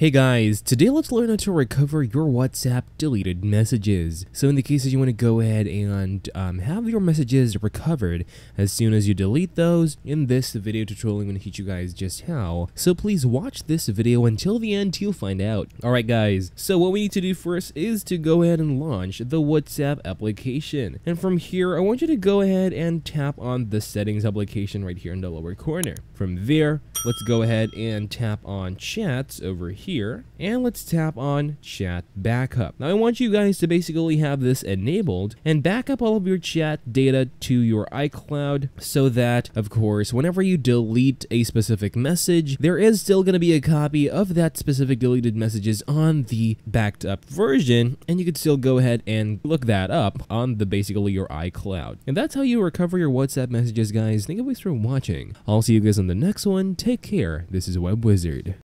Hey guys, today let's learn how to recover your WhatsApp deleted messages. So in the cases you want to go ahead and have your messages recovered as soon as you delete those, in this video tutorial I'm going to teach you guys just how. So please watch this video until the end to find out. Alright guys, so what we need to do first is to go ahead and launch the WhatsApp application. And from here, I want you to go ahead and tap on the settings application right here in the lower corner. From there, let's go ahead and tap on chats over here, and let's tap on chat backup. Now I want you guys to basically have this enabled and back up all of your chat data to your iCloud so that, of course, whenever you delete a specific message, there is still going to be a copy of that specific deleted messages on the backed up version, and you could still go ahead and look that up on the basically your iCloud. And that's how you recover your WhatsApp messages, guys. Thank you guys for watching. I'll see you guys on the next one. Take care. This is Web Wizard.